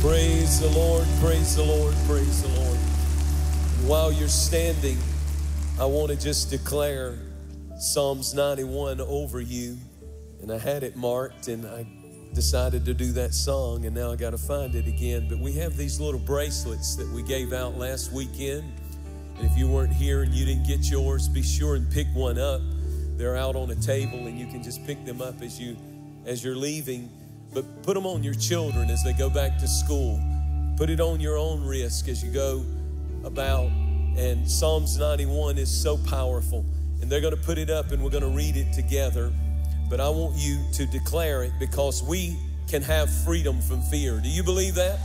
Praise the Lord, praise the Lord, praise the Lord. And while you're standing, I want to just declare Psalms 91 over you. And I had it marked and I decided to do that song and now I got to find it again. But we have these little bracelets that we gave out last weekend. And if you weren't here and you didn't get yours, be sure and pick one up. They're out on a table and you can just pick them up as you're leaving. But put them on your children as they go back to school. Put it on your own wrist as you go about. And Psalms 91 is so powerful. And they're going to put it up and we're going to read it together. But I want you to declare it because we can have freedom from fear. Do you believe that?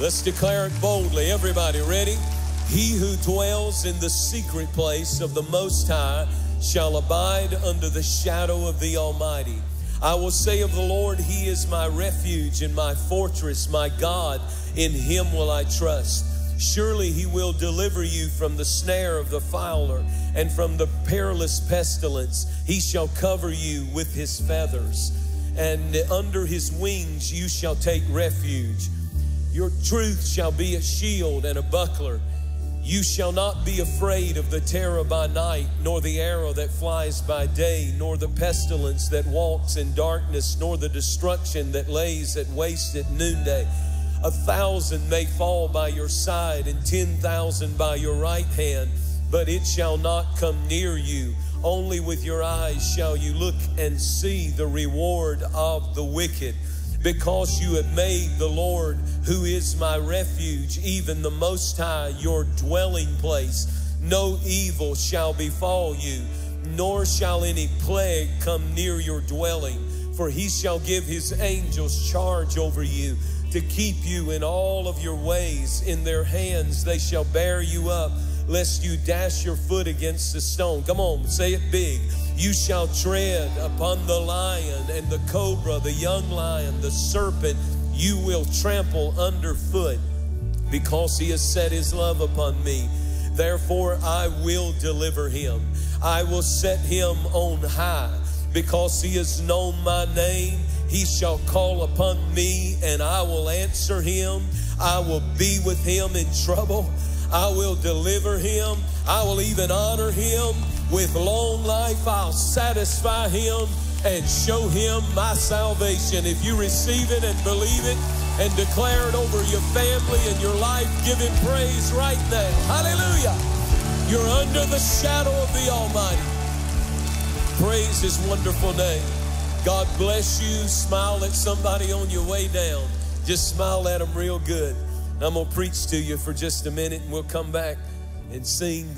Let's declare it boldly. Everybody ready? He who dwells in the secret place of the Most High shall abide under the shadow of the Almighty. I will say of the Lord, He is my refuge and my fortress, my God. In Him will I trust. Surely He will deliver you from the snare of the fowler and from the perilous pestilence. He shall cover you with His feathers, and under His wings you shall take refuge. Your truth shall be a shield and a buckler. You shall not be afraid of the terror by night, nor the arrow that flies by day, nor the pestilence that walks in darkness, nor the destruction that lays at waste at noonday. 1,000 may fall by your side and 10,000 by your right hand, but it shall not come near you. Only with your eyes shall you look and see the reward of the wicked. Because you have made the Lord, who is my refuge, even the Most High, your dwelling place, no evil shall befall you, nor shall any plague come near your dwelling. For He shall give His angels charge over you to keep you in all of your ways. In their hands they shall bear you up, lest you dash your foot against the stone. Come on, say it big. You shall tread upon the lion and the cobra, the young lion, the serpent, you will trample underfoot. Because He has set His love upon me, therefore I will deliver him. I will set him on high. Because he has known my name, he shall call upon me and I will answer him. I will be with him in trouble. I will deliver him. I will even honor him. With long life I'll satisfy him and show him my salvation. If you receive it and believe it and declare it over your family and your life, give Him praise right now. Hallelujah. You're under the shadow of the Almighty. Praise His wonderful name. God bless you. Smile at somebody on your way down. Just smile at them real good. I'm going to preach to you for just a minute and we'll come back and sing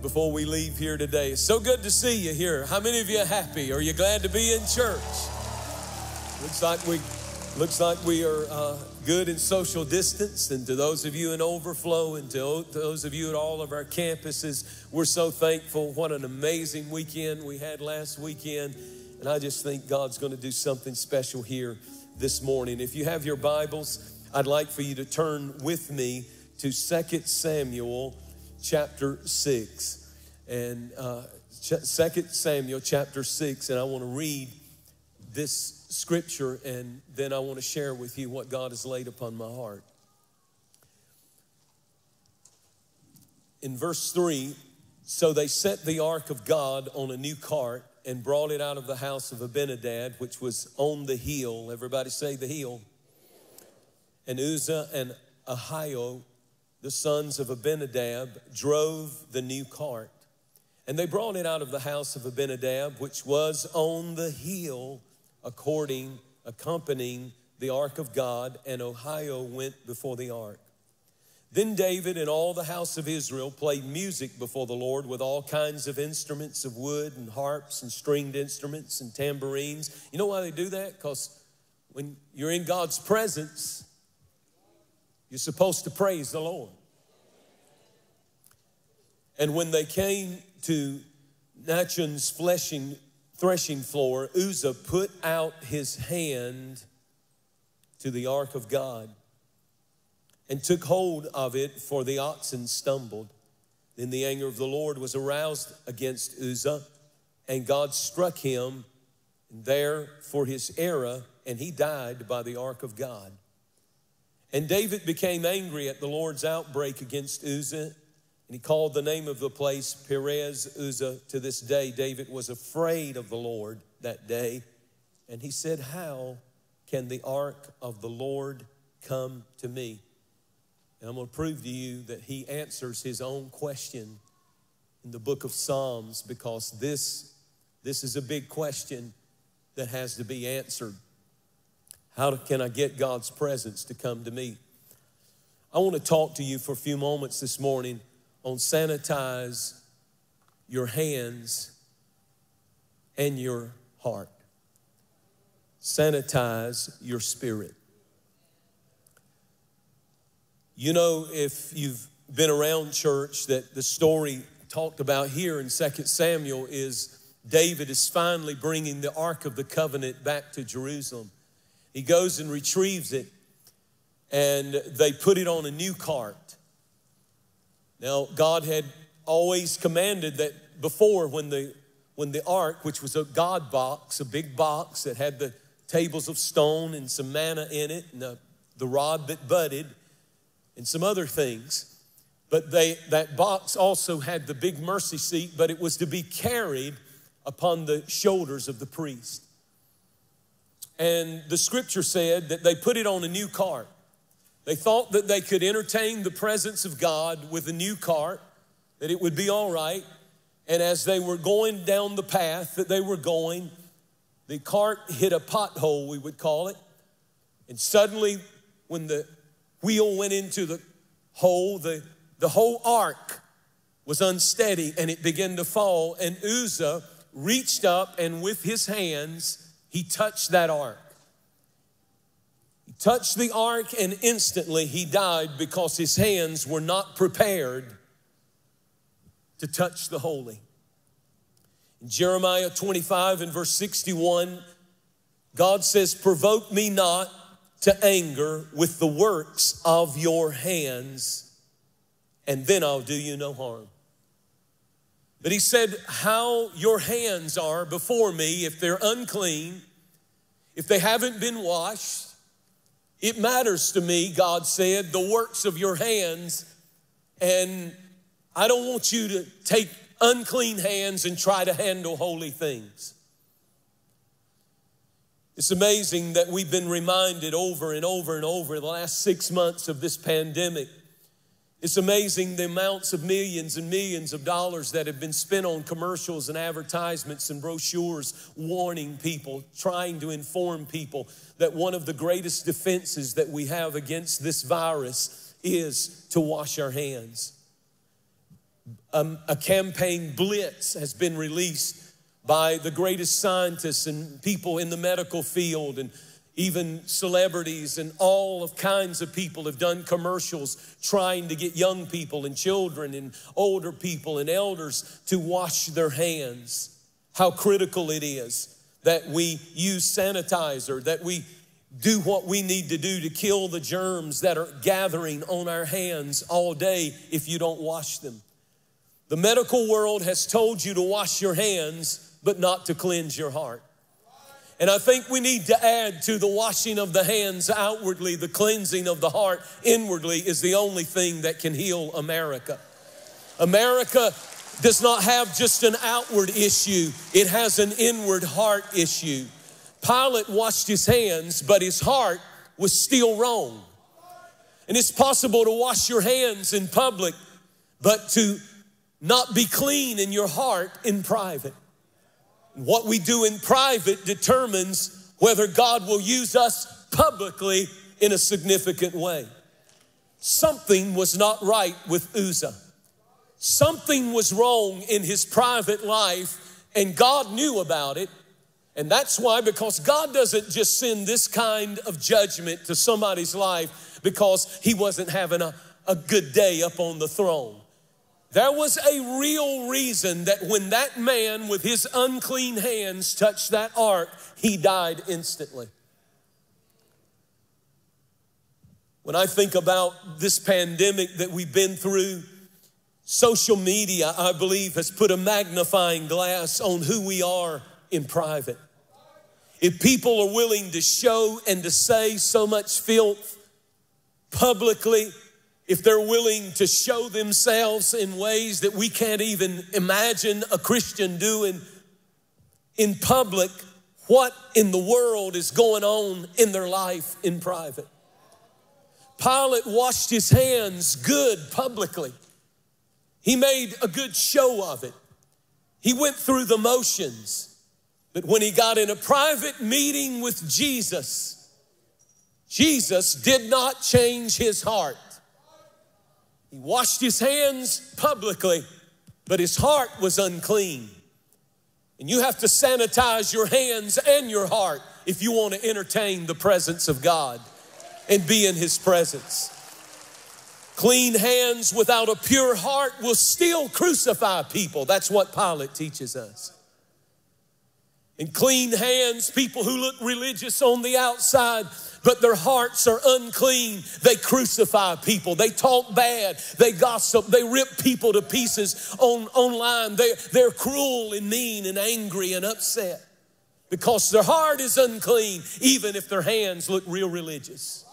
before we leave here today. It's so good to see you here. How many of you are happy? Are you glad to be in church? Looks like we are good in social distance. And to those of you in overflow and to those of you at all of our campuses, we're so thankful. What an amazing weekend we had last weekend. And I just think God's going to do something special here this morning. If you have your Bibles, I'd like for you to turn with me to 2 Samuel chapter 6. And 2 Samuel chapter 6, and I want to read this scripture and then I want to share with you what God has laid upon my heart. In verse 3, so they set the ark of God on a new cart and brought it out of the house of Abinadab, which was on the hill. Everybody say the hill. And Uzzah and Ahio, the sons of Abinadab, drove the new cart. And they brought it out of the house of Abinadab, which was on the hill, accompanying the ark of God. And Ahio went before the ark. Then David and all the house of Israel played music before the Lord with all kinds of instruments of wood and harps and stringed instruments and tambourines. You know why they do that? Because when you're in God's presence, you're supposed to praise the Lord. And when they came to Nachon's threshing floor, Uzzah put out his hand to the ark of God and took hold of it, for the oxen stumbled. Then the anger of the Lord was aroused against Uzzah, and God struck him there for his error, and he died by the ark of God. And David became angry at the Lord's outbreak against Uzzah, and he called the name of the place Perez Uzzah to this day. David was afraid of the Lord that day, and he said, how can the ark of the Lord come to me? And I'm going to prove to you that he answers his own question in the book of Psalms, because this is a big question that has to be answered. How can I get God's presence to come to me? I want to talk to you for a few moments this morning on sanitize your hands and your heart. Sanitize your spirit. You know, if you've been around church, that the story talked about here in 2 Samuel is David is finally bringing the Ark of the Covenant back to Jerusalem. He goes and retrieves it, and they put it on a new cart. Now, God had always commanded that before, when the ark, which was a God box, a big box that had the tables of stone and some manna in it and the rod that budded and some other things, but that box also had the big mercy seat, but it was to be carried upon the shoulders of the priest. And the scripture said that they put it on a new cart. They thought that they could entertain the presence of God with a new cart, that it would be all right. And as they were going down the path that they were going, the cart hit a pothole, we would call it. And suddenly, when the wheel went into the hole, the whole ark was unsteady and it began to fall. And Uzzah reached up and with his hands, he touched that ark. He touched the ark and instantly he died because his hands were not prepared to touch the holy. In Jeremiah 25 and verse 61, God says, provoke me not to anger with the works of your hands, and then I'll do you no harm. But he said, how your hands are before me, if they're unclean, if they haven't been washed, it matters to me, God said, the works of your hands. And I don't want you to take unclean hands and try to handle holy things. It's amazing that we've been reminded over and over and over in the last 6 months of this pandemic. It's amazing the amounts of millions and millions of dollars that have been spent on commercials and advertisements and brochures warning people, trying to inform people that one of the greatest defenses that we have against this virus is to wash our hands. A campaign blitz has been released by the greatest scientists and people in the medical field, and even celebrities and all of kinds of people have done commercials trying to get young people and children and older people and elders to wash their hands. How critical it is that we use sanitizer, that we do what we need to do to kill the germs that are gathering on our hands all day if you don't wash them. The medical world has told you to wash your hands, but not to cleanse your heart. And I think we need to add to the washing of the hands outwardly, the cleansing of the heart inwardly is the only thing that can heal America. America does not have just an outward issue. It has an inward heart issue. Pilate washed his hands, but his heart was still wrong. And it's possible to wash your hands in public, but to not be clean in your heart in private. What we do in private determines whether God will use us publicly in a significant way. Something was not right with Uzzah. Something was wrong in his private life, and God knew about it. And that's why, because God doesn't just send this kind of judgment to somebody's life because he wasn't having a good day up on the throne. There was a real reason that when that man with his unclean hands touched that ark, he died instantly. When I think about this pandemic that we've been through, social media, I believe, has put a magnifying glass on who we are in private. If people are willing to show and to say so much filth, publicly, if they're willing to show themselves in ways that we can't even imagine a Christian doing in public, what in the world is going on in their life in private? Pilate washed his hands good publicly. He made a good show of it. He went through the motions. But when he got in a private meeting with Jesus, Jesus did not change his heart. He washed his hands publicly, but his heart was unclean. And you have to sanitize your hands and your heart if you want to entertain the presence of God and be in his presence. Clean hands without a pure heart will still crucify people. That's what Pilate teaches us. And clean hands, people who look religious on the outside, but their hearts are unclean. They crucify people. They talk bad. They gossip. They rip people to pieces online. They're cruel and mean and angry and upset because their heart is unclean, even if their hands look real religious.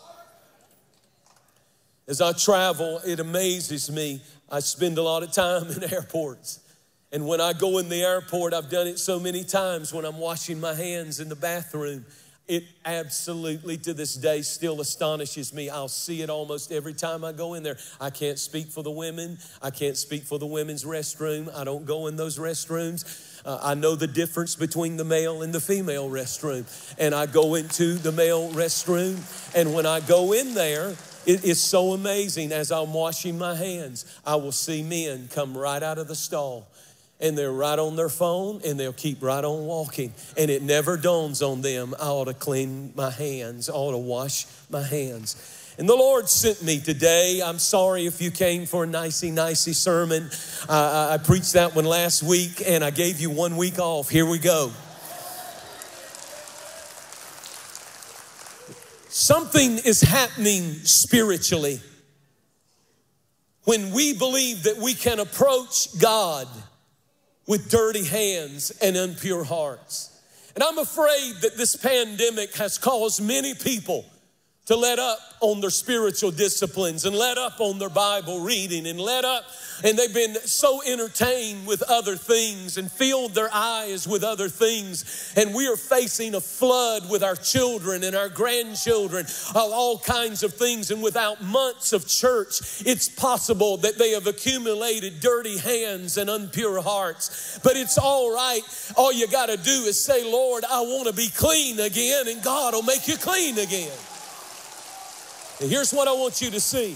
As I travel, it amazes me. I spend a lot of time in airports. And when I go in the airport, I've done it so many times when I'm washing my hands in the bathroom. It absolutely, to this day, still astonishes me. I'll see it almost every time I go in there. I can't speak for the women. I can't speak for the women's restroom. I don't go in those restrooms. I know the difference between the male and the female restroom. And I go into the male restroom. And when I go in there, it is so amazing. As I'm washing my hands, I will see men come right out of the stall. And they're right on their phone, and they'll keep right on walking. And it never dawns on them, I ought to clean my hands, I ought to wash my hands. And the Lord sent me today. I'm sorry if you came for a nicey-nicey sermon. I preached that one last week, and I gave you 1 week off. Here we go. Something is happening spiritually when we believe that we can approach God with dirty hands and impure hearts. And I'm afraid that this pandemic has caused many people to let up on their spiritual disciplines and let up on their Bible reading and let up, and they've been so entertained with other things and filled their eyes with other things. And we are facing a flood with our children and our grandchildren of all kinds of things. And without months of church, it's possible that they have accumulated dirty hands and impure hearts. But it's all right. All you got to do is say, Lord, I want to be clean again, and God will make you clean again. Now here's what I want you to see.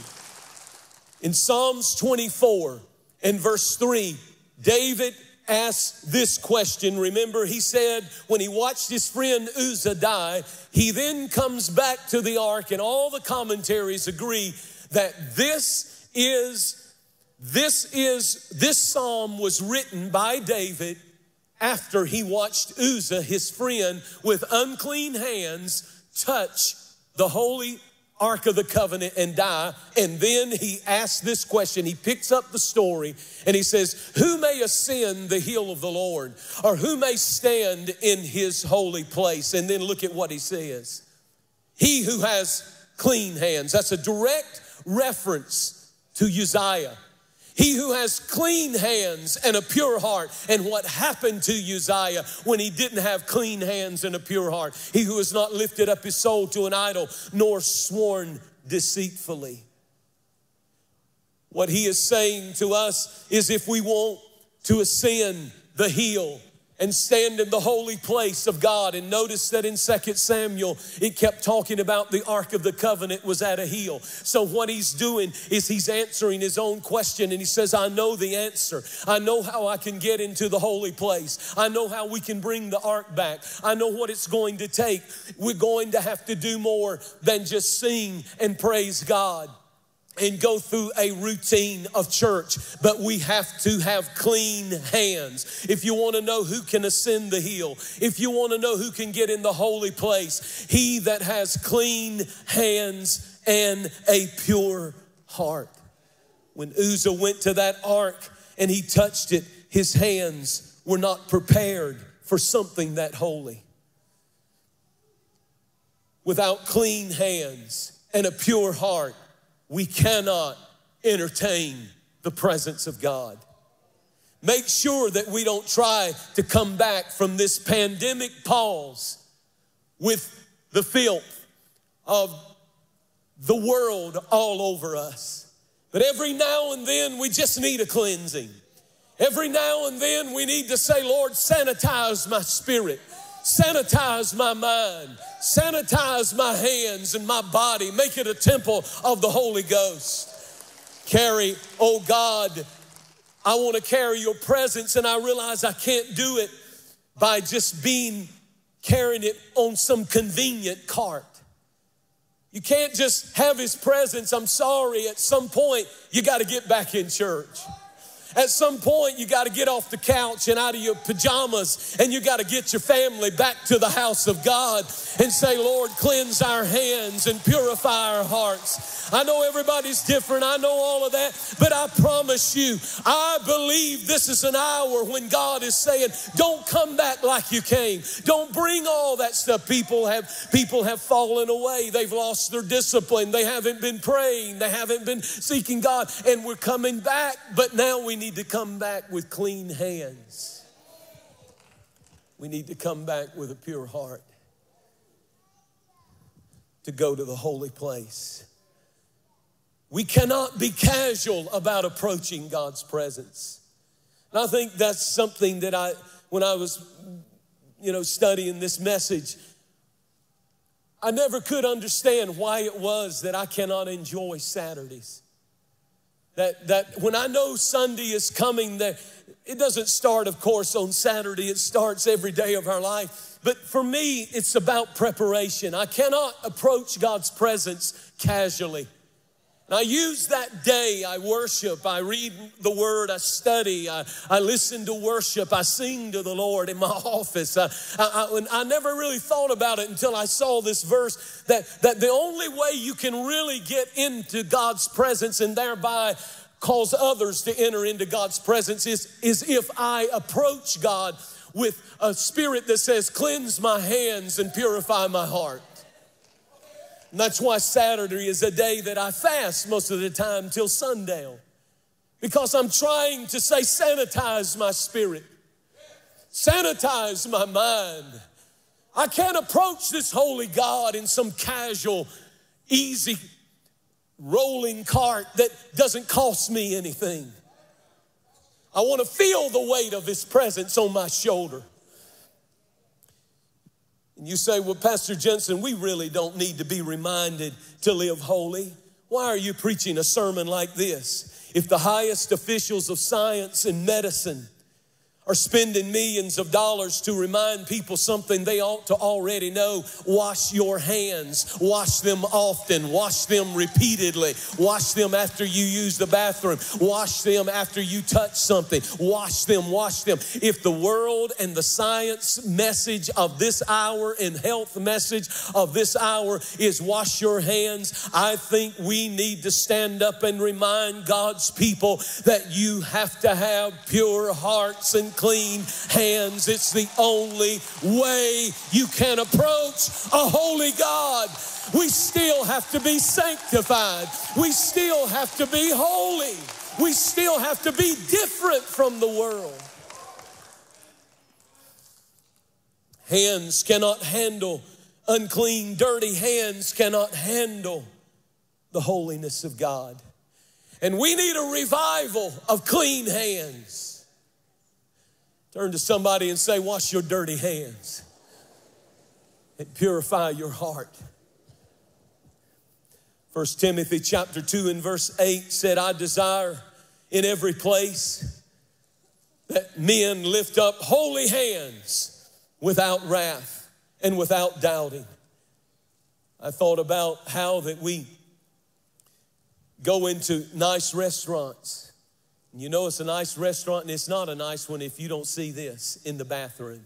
In Psalms 24 and verse 3, David asked this question. Remember, he said when he watched his friend Uzzah die, he then comes back to the ark, and all the commentaries agree that this psalm was written by David after he watched Uzzah, his friend, with unclean hands touch the holy Ark of the Covenant and die. And then he asks this question. He picks up the story and he says, who may ascend the hill of the Lord, or who may stand in his holy place? And then look at what he says. He who has clean hands. That's a direct reference to Uzziah. He who has clean hands and a pure heart. And what happened to Uzziah when he didn't have clean hands and a pure heart? He who has not lifted up his soul to an idol, nor sworn deceitfully. What he is saying to us is, if we want to ascend the hill and stand in the holy place of God. And notice that in 2 Samuel, it kept talking about the Ark of the Covenant was at a hill. So what he's doing is he's answering his own question. And he says, I know the answer. I know how I can get into the holy place. I know how we can bring the Ark back. I know what it's going to take. We're going to have to do more than just sing and praise God and go through a routine of church, but we have to have clean hands. If you want to know who can ascend the hill, if you want to know who can get in the holy place, he that has clean hands and a pure heart. When Uzzah went to that ark and he touched it, his hands were not prepared for something that holy. Without clean hands and a pure heart, we cannot entertain the presence of God. Make sure that we don't try to come back from this pandemic pause with the filth of the world all over us. But every now and then we just need a cleansing. Every now and then we need to say, Lord, sanitize my spirit. Sanitize my mind. Sanitize my hands and my body. Make it a temple of the Holy Ghost. Carry, oh God, I want to carry your presence, and I realize I can't do it by just carrying it on some convenient cart. You can't just have his presence. I'm sorry, at some point, you got to get back in church. At some point, you got to get off the couch and out of your pajamas, and you got to get your family back to the house of God and say, Lord, cleanse our hands and purify our hearts. I know everybody's different. I know all of that, but I promise you, I believe this is an hour when God is saying, don't come back like you came. Don't bring all that stuff. People have fallen away. They've lost their discipline. They haven't been praying. They haven't been seeking God, and we're coming back, but now we need to come back with clean hands. We need to come back with a pure heart to go to the holy place. We cannot be casual about approaching God's presence. And I think that's something that when I was, studying this message, I never could understand why it was that I cannot enjoy Saturdays. That when I know Sunday is coming, that it doesn't start, of course, on Saturday. It starts every day of our life. But for me, it's about preparation. I cannot approach God's presence casually. And I use that day. I worship. I read the Word. I study. I listen to worship. I sing to the Lord in my office. I never really thought about it until I saw this verse that the only way you can really get into God's presence and thereby cause others to enter into God's presence is if I approach God with a spirit that says, cleanse my hands and purify my heart. And that's why Saturday is a day that I fast most of the time till sundown, because I'm trying to say, sanitize my spirit, sanitize my mind. I can't approach this holy God in some casual, easy, rolling cart that doesn't cost me anything. I want to feel the weight of his presence on my shoulder. You say, well, Pastor Jensen, we really don't need to be reminded to live holy. Why are you preaching a sermon like this? If the highest officials of science and medicine are spending millions of dollars to remind people something they ought to already know, wash your hands, wash them often, wash them repeatedly, wash them after you use the bathroom, wash them after you touch something, wash them, wash them. If the world and the science message of this hour and health message of this hour is wash your hands, I think we need to stand up and remind God's people that you have to have pure hearts and clean hands. It's the only way you can approach a holy God. We still have to be sanctified. We still have to be holy. We still have to be different from the world. Hands cannot handle, unclean, dirty hands cannot handle the holiness of God. And we need a revival of clean hands. Turn to somebody and say, wash your dirty hands and purify your heart. First Timothy chapter 2 and verse 8 said, I desire in every place that men lift up holy hands without wrath and without doubting. I thought about how that we go into nice restaurants. You know it's a nice restaurant, and it's not a nice one if you don't see this in the bathroom.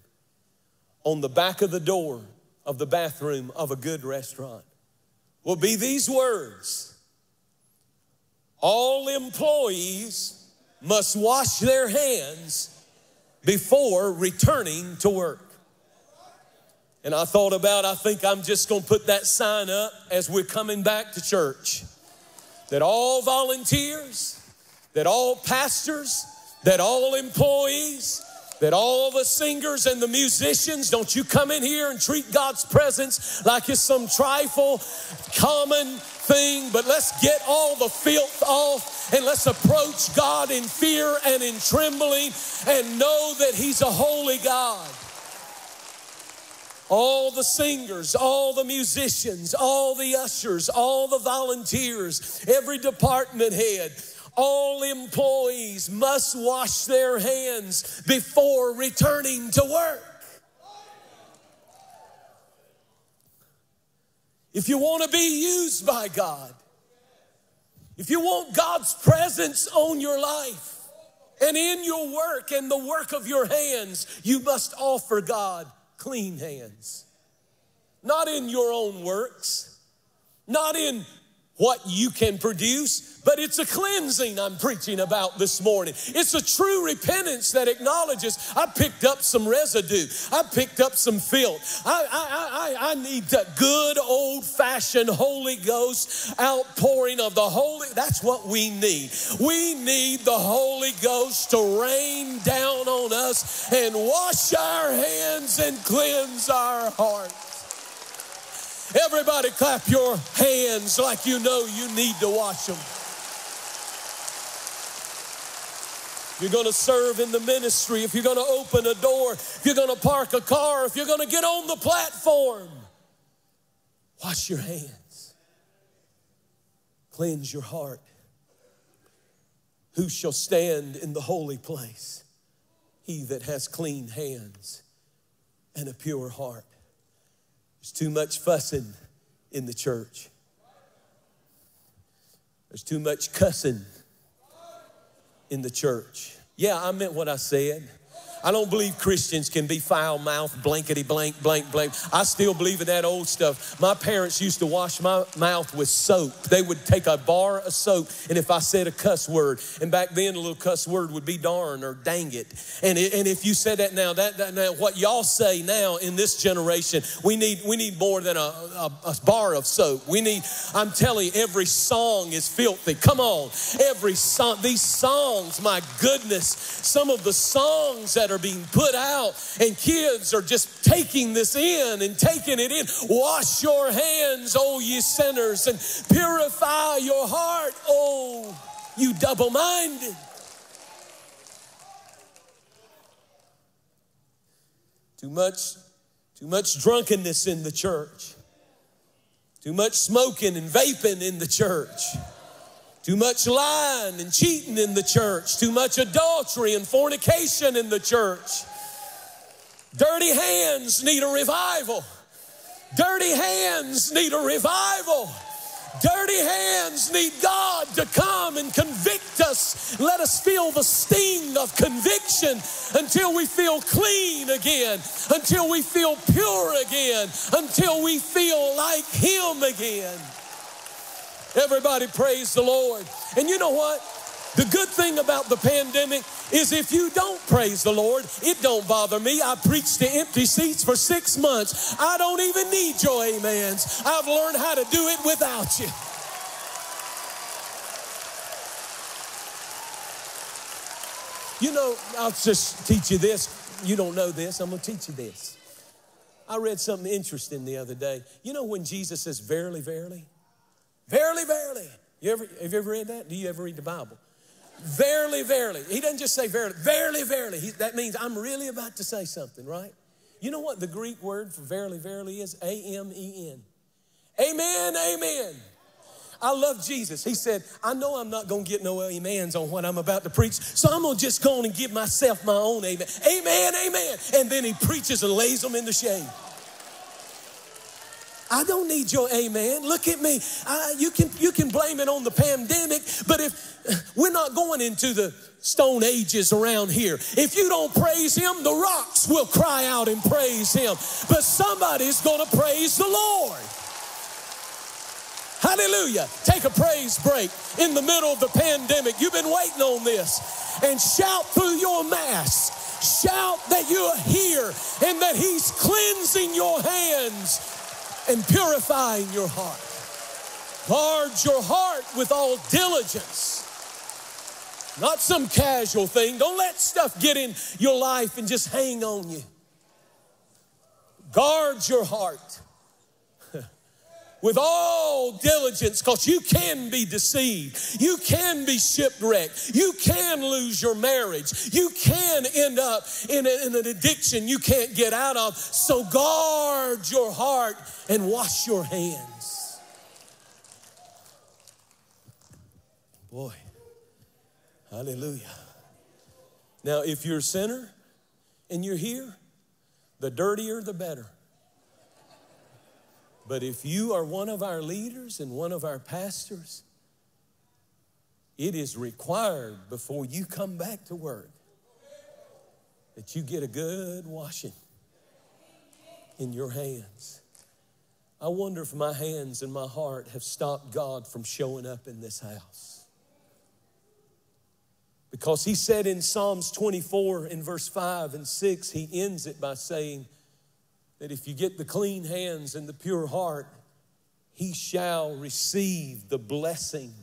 On the back of the door of the bathroom of a good restaurant will be these words. All employees must wash their hands before returning to work. And I thought about, I think I'm just going to put that sign up as we're coming back to church. that all volunteers, that all pastors, that all employees, that all the singers and the musicians, don't you come in here and treat God's presence like it's some trifle, common thing, but let's get all the filth off and let's approach God in fear and in trembling and know that He's a holy God. All the singers, all the musicians, all the ushers, all the volunteers, every department head, all employees must wash their hands before returning to work. If you want to be used by God, if you want God's presence on your life and in your work and the work of your hands, you must offer God clean hands. Not in your own works, not in what you can produce, but it's a cleansing I'm preaching about this morning. It's a true repentance that acknowledges, I picked up some residue. I picked up some filth. I need that good old-fashioned Holy Ghost outpouring of the Holy. That's what we need. We need the Holy Ghost to rain down on us and wash our hands and cleanse our hearts. Everybody clap your hands like you know you need to wash them. If you're going to serve in the ministry, if you're going to open a door, if you're going to park a car, if you're going to get on the platform, wash your hands. Cleanse your heart. Who shall stand in the holy place? He that has clean hands and a pure heart. There's too much fussing in the church. There's too much cussing in the church. Yeah, I meant what I said. I don't believe Christians can be foul-mouthed, blankety, blank, blank, blank. I still believe in that old stuff. My parents used to wash my mouth with soap. They would take a bar of soap, and if I said a cuss word, and back then a little cuss word would be darn or dang it. And if you said that now, now what y'all say now in this generation, we need more than a bar of soap. We need, I'm telling you, every song is filthy. Come on, every song. These songs, my goodness, some of the songs that are being put out, and kids are just taking this in and taking it in. Wash your hands, oh ye sinners, and purify your heart, oh you double-minded. Too much drunkenness in the church. Too much smoking and vaping in the church. Too much lying and cheating in the church. Too much adultery and fornication in the church. Dirty hands need a revival. Dirty hands need a revival. Dirty hands need God to come and convict us. Let us feel the sting of conviction until we feel clean again, until we feel pure again, until we feel like Him again. Everybody praise the Lord. And you know what? The good thing about the pandemic is if you don't praise the Lord, it don't bother me. I preached to empty seats for 6 months. I don't even need your amens. I've learned how to do it without you. You know, I'll just teach you this. You don't know this. I'm going to teach you this. I read something interesting the other day. You know when Jesus says, verily, verily? Verily, verily. Have you ever read that? Do you ever read the Bible? Verily, verily. He doesn't just say verily. Verily, verily. That means I'm really about to say something, right? You know what the Greek word for verily, verily is? A-M-E-N. Amen, amen. I love Jesus. He said, I know I'm not going to get no amens on what I'm about to preach, so I'm going to just go on and give myself my own amen. Amen, amen. And then he preaches and lays them in the shade. I don't need your amen. Look at me. You can blame it on the pandemic, but if we're not going into the stone ages around here. If you don't praise Him, the rocks will cry out and praise Him. But somebody's going to praise the Lord. Hallelujah. Take a praise break in the middle of the pandemic. You've been waiting on this. And shout through your mask. Shout that you're here and that He's cleansing your hands and purifying your heart. Guard your heart with all diligence. Not some casual thing. Don't let stuff get in your life and just hang on you. Guard your heart with all diligence, because you can be deceived. You can be shipwrecked. You can lose your marriage. You can end up in an addiction you can't get out of. So guard your heart and wash your hands. Boy, hallelujah. Now, if you're a sinner and you're here, the dirtier the better. But if you are one of our leaders and one of our pastors, it is required before you come back to work that you get a good washing in your hands. I wonder if my hands and my heart have stopped God from showing up in this house. Because he said in Psalms 24 in verse 5 and 6, he ends it by saying, that if you get the clean hands and the pure heart, he shall receive the blessing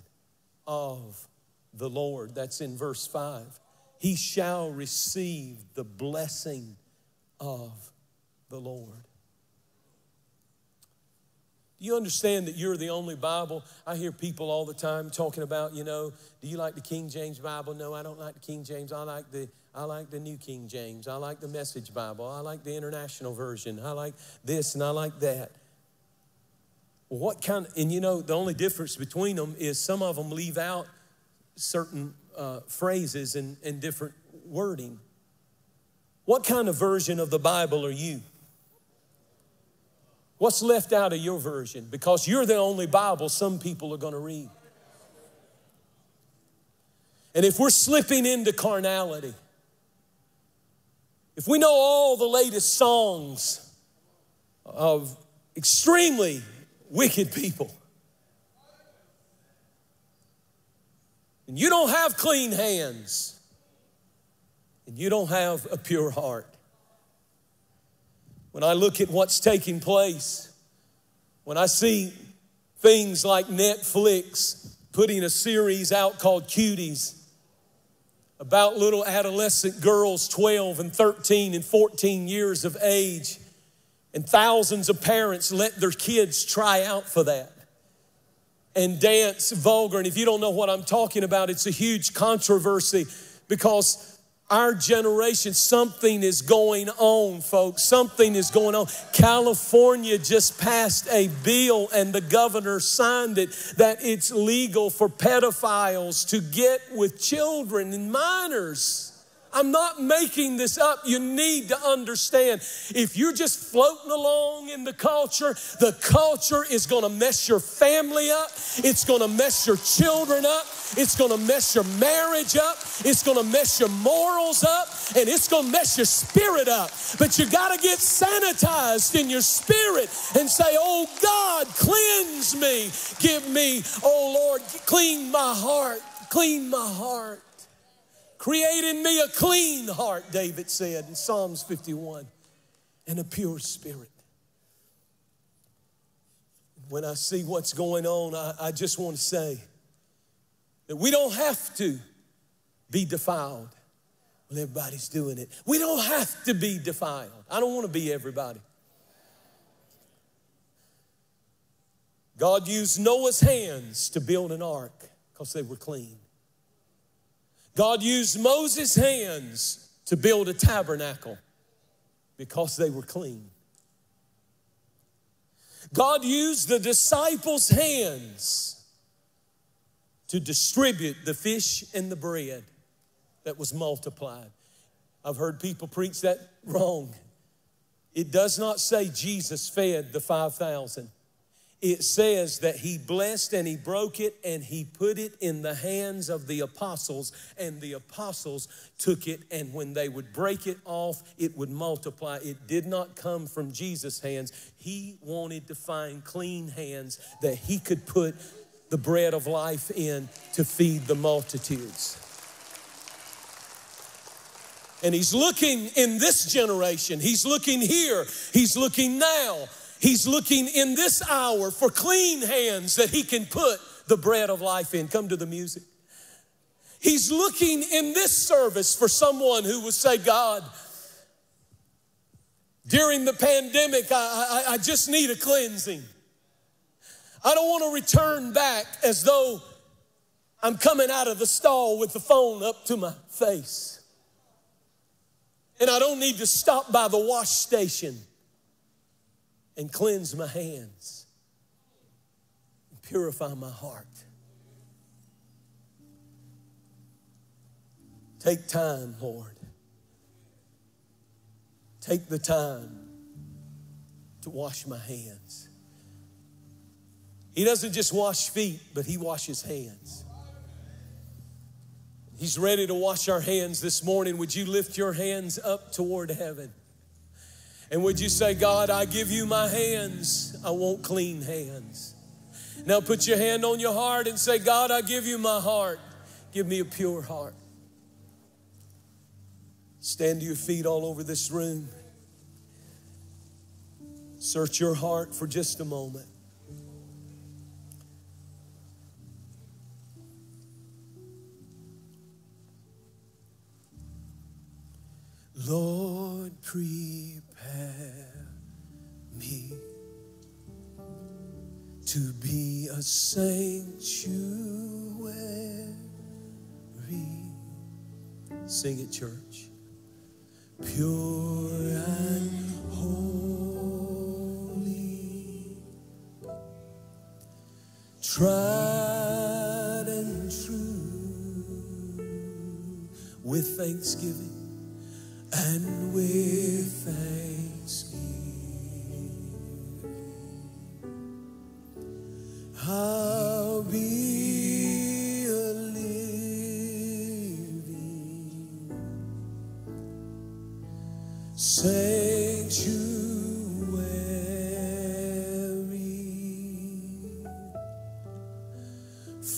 of the Lord. That's in verse 5. He shall receive the blessing of the Lord. Do you understand that you're the only Bible? I hear people all the time talking about, you know, do you like the King James Bible? No, I don't like the King James. I like the New King James. I like the Message Bible. I like the International Version. I like this and I like that. What kind of, and you know, the only difference between them is some of them leave out certain phrases and different wording. What kind of version of the Bible are you? What's left out of your version? Because you're the only Bible some people are going to read. And if we're slipping into carnality, if we know all the latest songs of extremely wicked people, and you don't have clean hands, and you don't have a pure heart. When I look at what's taking place, when I see things like Netflix putting a series out called Cuties, about little adolescent girls 12 and 13 and 14 years of age. And thousands of parents let their kids try out for that and dance vulgar. And if you don't know what I'm talking about, it's a huge controversy because our generation, something is going on, folks. Something is going on. California just passed a bill and the governor signed it that it's legal for pedophiles to get with children and minors. I'm not making this up. You need to understand. If you're just floating along in the culture is going to mess your family up. It's going to mess your children up. It's going to mess your marriage up. It's going to mess your morals up. And it's going to mess your spirit up. But you got to get sanitized in your spirit and say, oh God, cleanse me. Give me, oh Lord, clean my heart. Clean my heart. Create in me a clean heart, David said in Psalms 51, and a pure spirit. When I see what's going on, I just want to say that we don't have to be defiled. Well, everybody's doing it. We don't have to be defiled. I don't want to be everybody. God used Noah's hands to build an ark because they were clean. God used Moses' hands to build a tabernacle because they were clean. God used the disciples' hands to distribute the fish and the bread that was multiplied. I've heard people preach that wrong. It does not say Jesus fed the 5,000. It says that he blessed and he broke it and he put it in the hands of the apostles, and the apostles took it, and when they would break it off, it would multiply. It did not come from Jesus' hands. He wanted to find clean hands that he could put the bread of life in to feed the multitudes. And he's looking in this generation. He's looking here. He's looking now. He's looking in this hour for clean hands that he can put the bread of life in. Come to the music. He's looking in this service for someone who will say, God, during the pandemic, I just need a cleansing. I don't want to return back as though I'm coming out of the stall with the phone up to my face. And I don't need to stop by the wash station and cleanse my hands and purify my heart. Take time, Lord. Take the time to wash my hands. He doesn't just wash feet, but he washes hands. He's ready to wash our hands this morning. Would you lift your hands up toward heaven? And would you say, God, I give you my hands. I want clean hands. Now put your hand on your heart and say, God, I give you my heart. Give me a pure heart. Stand to your feet all over this room. Search your heart for just a moment. Lord, prepare me to be a sanctuary. Sing it, church. Pure and holy, tried and true, with thanksgiving. And with thanksgiving, I'll be a living sanctuary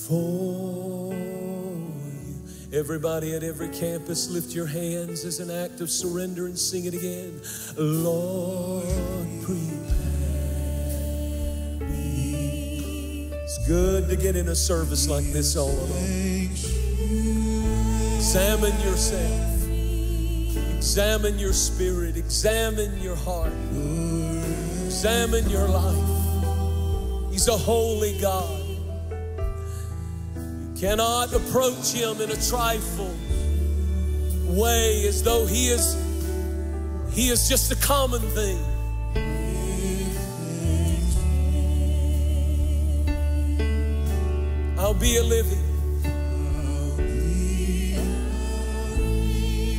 for you. Everybody at every campus, lift your hands as an act of surrender and sing it again. Lord, prepare me. It's good to get in a service like this all alone. Examine yourself. Examine your spirit. Examine your heart. Examine your life. He's a holy God. You cannot approach him in a trifle way as though he is just a common thing. I'll be a living.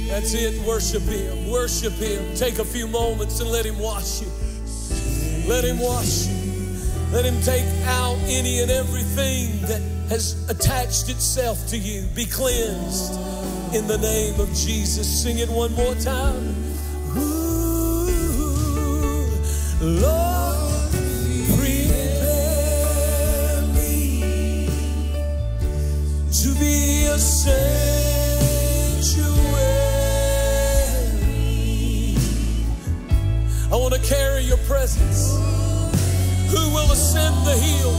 That's it. Worship him. Worship him. Take a few moments and let him wash you. Let him wash you. Let him take out any and everything that has attached itself to you. Be cleansed. In the name of Jesus, sing it one more time. Ooh, Lord, prepare me to be a sanctuary. I want to carry your presence. Who will ascend the hill?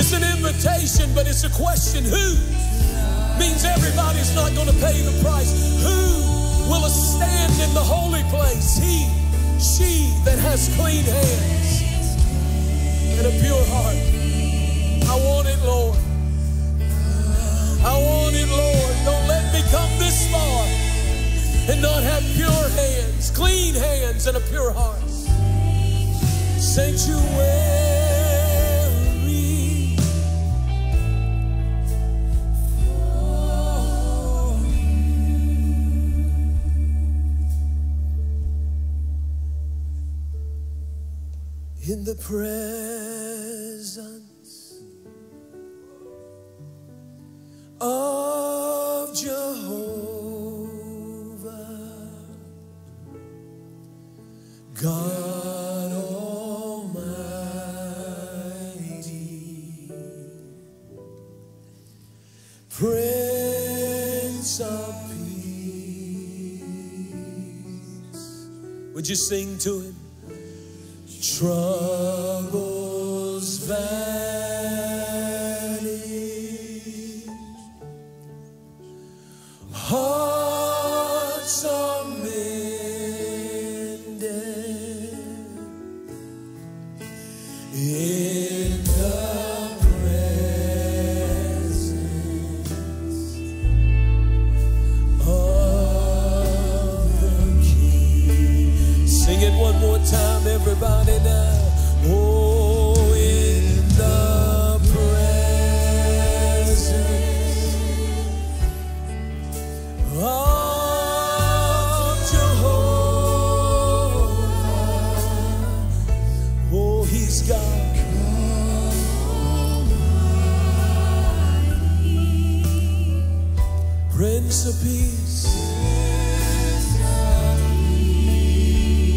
It's an invitation, but it's a question. Who? Means everybody's not going to pay the price. Who will stand in the holy place? He, she that has clean hands and a pure heart. I want it, Lord. I want it, Lord. Don't let me come this far and not have pure hands, clean hands and a pure heart. Sanctuary. In the presence of Jehovah, God Almighty, Prince of Peace. Would you sing to him? Troubles vanish, hearts are mended in the presence of the King. Sing it one more time, everybody now. Prince of Peace.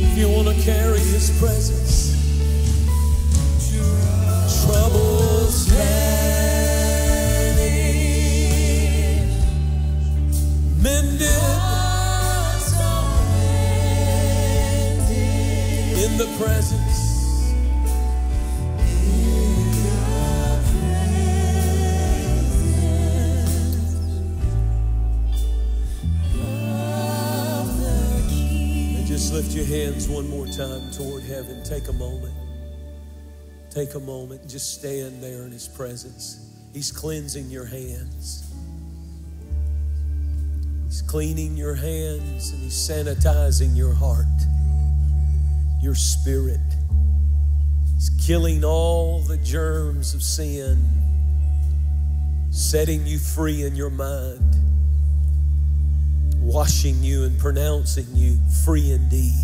If you want to carry his presence, troubles vanish, mended in the presence. Lift your hands one more time toward heaven. Take a moment. Take a moment. Just stand there in his presence. He's cleansing your hands. He's cleaning your hands and he's sanitizing your heart, your spirit. He's killing all the germs of sin, setting you free in your mind, washing you and pronouncing you free indeed.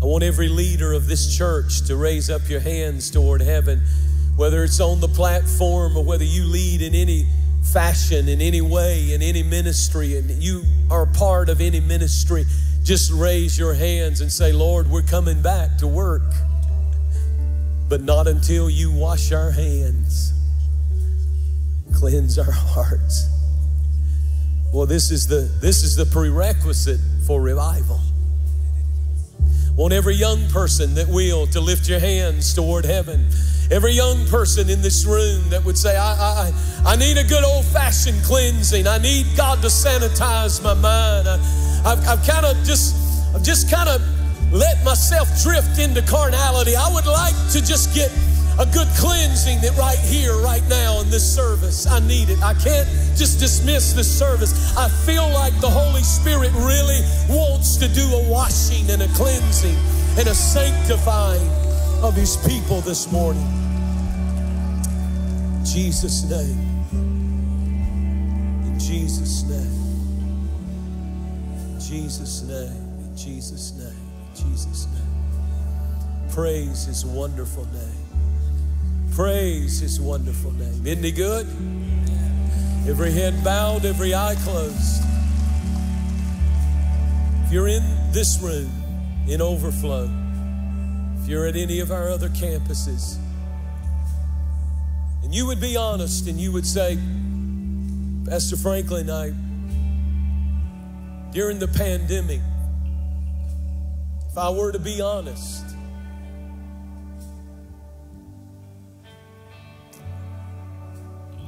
I want every leader of this church to raise up your hands toward heaven, whether it's on the platform or whether you lead in any fashion, in any way, in any ministry, and you are part of any ministry. Just raise your hands and say, Lord, we're coming back to work, but not until you wash our hands, cleanse our hearts. Well, this is the prerequisite for revival. Want every young person that will to lift your hands toward heaven. Every young person in this room that would say, I need a good old-fashioned cleansing. I need God to sanitize my mind. I've just kind of let myself drift into carnality. I would like to just get a good cleansing that right here, right now in this service. I need it. I can't just dismiss this service. I feel like the Holy Spirit really wants to do a washing and a cleansing and a sanctifying of his people this morning. In Jesus' name. In Jesus' name. In Jesus' name. In Jesus' name. In Jesus' name. Praise his wonderful name. Praise his wonderful name. Isn't he good? Every head bowed, every eye closed. If you're in this room, in overflow, if you're at any of our other campuses, and you would be honest and you would say, Pastor Franklin, during the pandemic, if I were to be honest,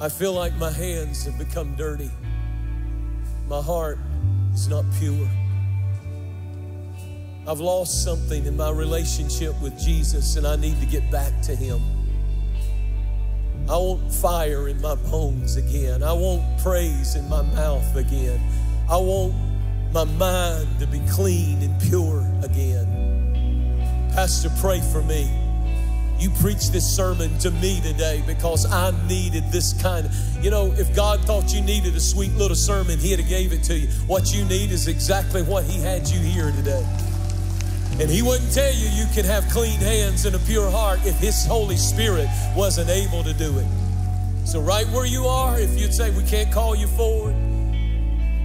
I feel like my hands have become dirty. My heart is not pure. I've lost something in my relationship with Jesus and I need to get back to him. I want fire in my bones again. I want praise in my mouth again. I want my mind to be clean and pure again. Pastor, pray for me. You preached this sermon to me today because I needed this kind of, you know, if God thought you needed a sweet little sermon, he'd have gave it to you. What you need is exactly what he had you here today. And he wouldn't tell you you can have clean hands and a pure heart if his Holy Spirit wasn't able to do it. So right where you are, if you'd say we can't call you forward,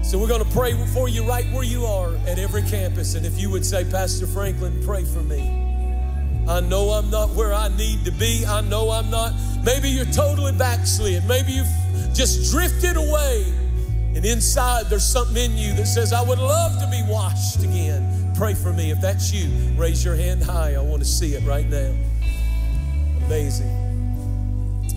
so we're going to pray for you right where you are at every campus. And if you would say, Pastor Franklin, pray for me. I know I'm not where I need to be. I know I'm not. Maybe you're totally backslid. Maybe you've just drifted away. And inside there's something in you that says, I would love to be washed again. Pray for me. If that's you, raise your hand high. I want to see it right now. Amazing.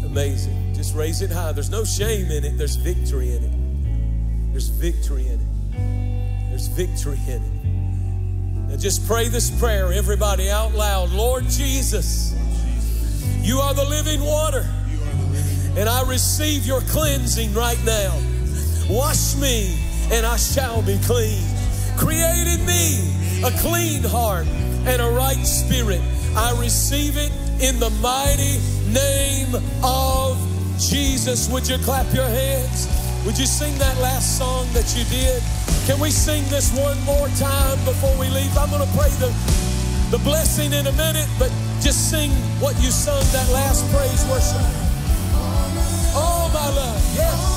Amazing. Just raise it high. There's no shame in it. There's victory in it. There's victory in it. There's victory in it. Now just pray this prayer, everybody, out loud. Lord Jesus, you are the living water, and I receive your cleansing right now. Wash me, and I shall be clean. Create in me a clean heart and a right spirit. I receive it in the mighty name of Jesus. Would you clap your hands? Would you sing that last song that you did? Can we sing this one more time before we leave? I'm going to pray the blessing in a minute, but just sing what you sung, that last praise worship. Oh, my love, yes.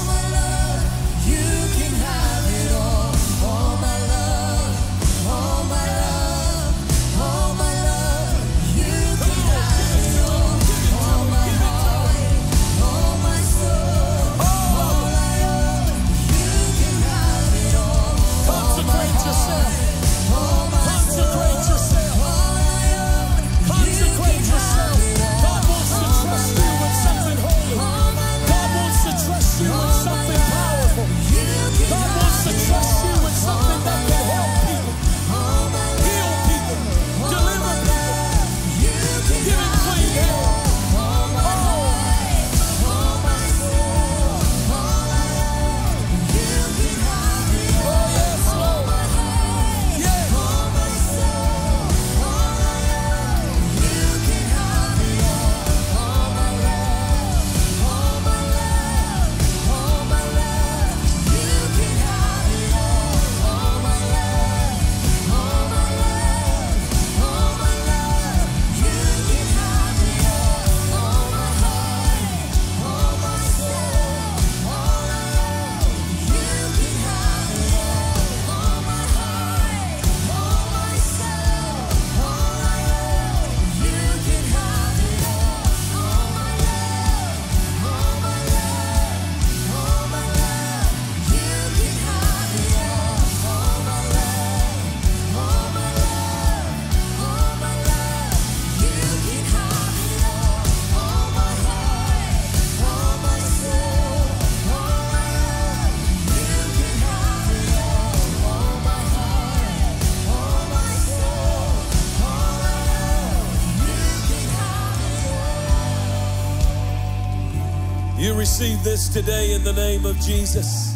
Receive this today in the name of Jesus.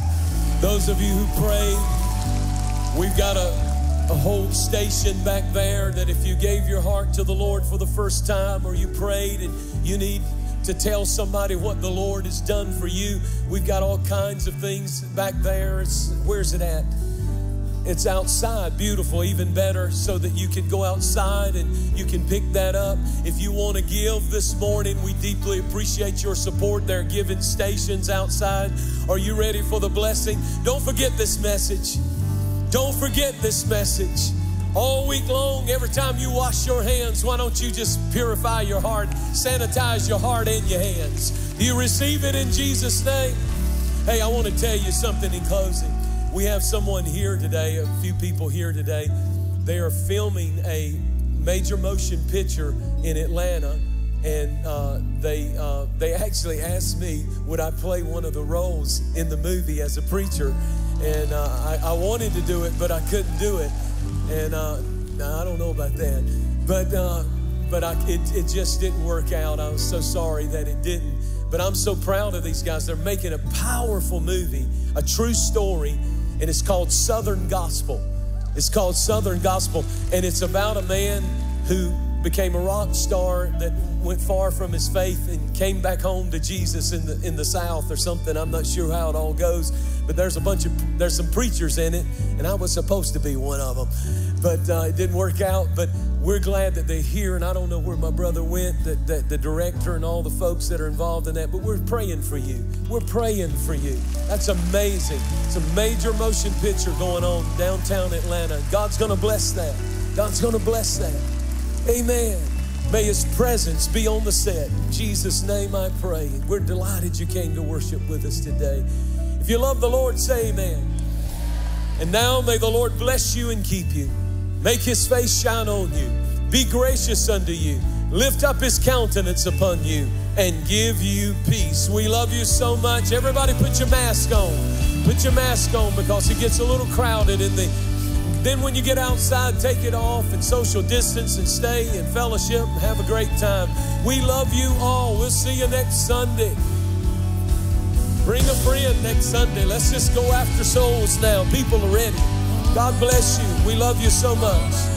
Those of you who prayed, we've got a whole station back there that if you gave your heart to the Lord for the first time, or you prayed and you need to tell somebody what the Lord has done for you, we've got all kinds of things back there. Where's it at? It's outside, beautiful, even better, so that you can go outside and you can pick that up. If you want to give this morning, we deeply appreciate your support. There are giving stations outside. Are you ready for the blessing? Don't forget this message. Don't forget this message. All week long, every time you wash your hands, why don't you just purify your heart, sanitize your heart and your hands. Do you receive it in Jesus' name? Hey, I want to tell you something in closing. We have someone here today, a few people here today. They are filming a major motion picture in Atlanta, and they actually asked me, would I play one of the roles in the movie as a preacher? And I wanted to do it, but I couldn't do it. And I don't know about that, but it just didn't work out. I was so sorry that it didn't, but I'm so proud of these guys. They're making a powerful movie, a true story. And it's called Southern Gospel. It's called Southern Gospel. And it's about a man who became a rock star that went far from his faith and came back home to Jesus in the South or something. I'm not sure how it all goes, but there's some preachers in it, and I was supposed to be one of them, but it didn't work out. But we're glad that they're here, and I don't know where my brother went, that the director and all the folks that are involved in that, but we're praying for you. We're praying for you. That's amazing. It's a major motion picture going on downtown Atlanta. God's gonna bless that. God's gonna bless that. Amen. May His presence be on the set. In Jesus' name I pray. We're delighted you came to worship with us today. If you love the Lord, say amen. And now may the Lord bless you and keep you. Make his face shine on you. Be gracious unto you. Lift up his countenance upon you and give you peace. We love you so much. Everybody put your mask on. Put your mask on because it gets a little crowded in the... Then when you get outside, take it off and social distance and stay and fellowship and have a great time. We love you all. We'll see you next Sunday. Bring a friend next Sunday. Let's just go after souls now. People are ready. God bless you. We love you so much.